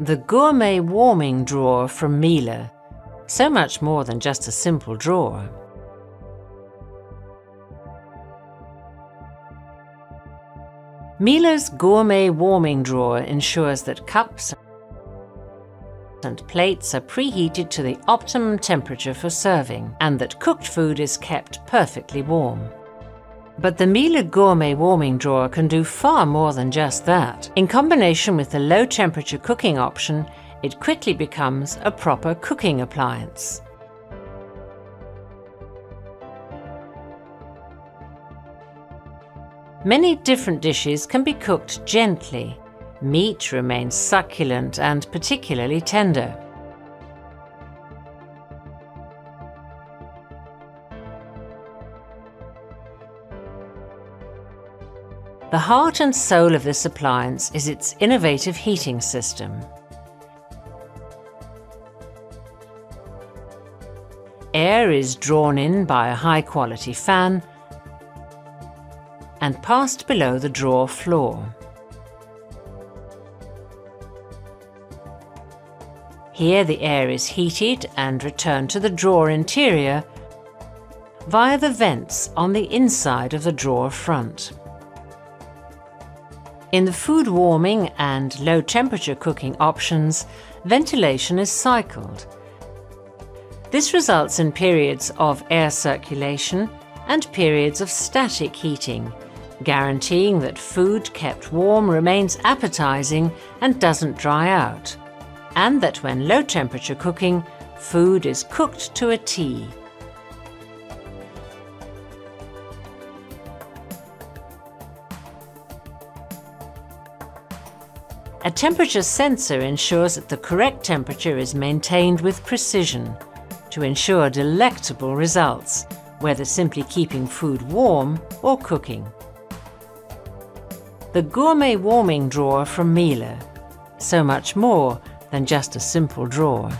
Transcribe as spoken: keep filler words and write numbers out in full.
The gourmet warming drawer from Miele. So much more than just a simple drawer. Miele's gourmet warming drawer ensures that cups and plates are preheated to the optimum temperature for serving and that cooked food is kept perfectly warm. But the Miele gourmet warming drawer can do far more than just that. In combination with the low temperature cooking option, it quickly becomes a proper cooking appliance. Many different dishes can be cooked gently. Meat remains succulent and particularly tender. The heart and soul of this appliance is its innovative heating system. Air is drawn in by a high-quality fan and passed below the drawer floor. Here the air is heated and returned to the drawer interior via the vents on the inside of the drawer front. In the food warming and low temperature cooking options, ventilation is cycled. This results in periods of air circulation and periods of static heating, guaranteeing that food kept warm remains appetizing and doesn't dry out, and that when low temperature cooking, food is cooked to a T. A temperature sensor ensures that the correct temperature is maintained with precision to ensure delectable results, whether simply keeping food warm or cooking. The gourmet warming drawer from Miele. So much more than just a simple drawer.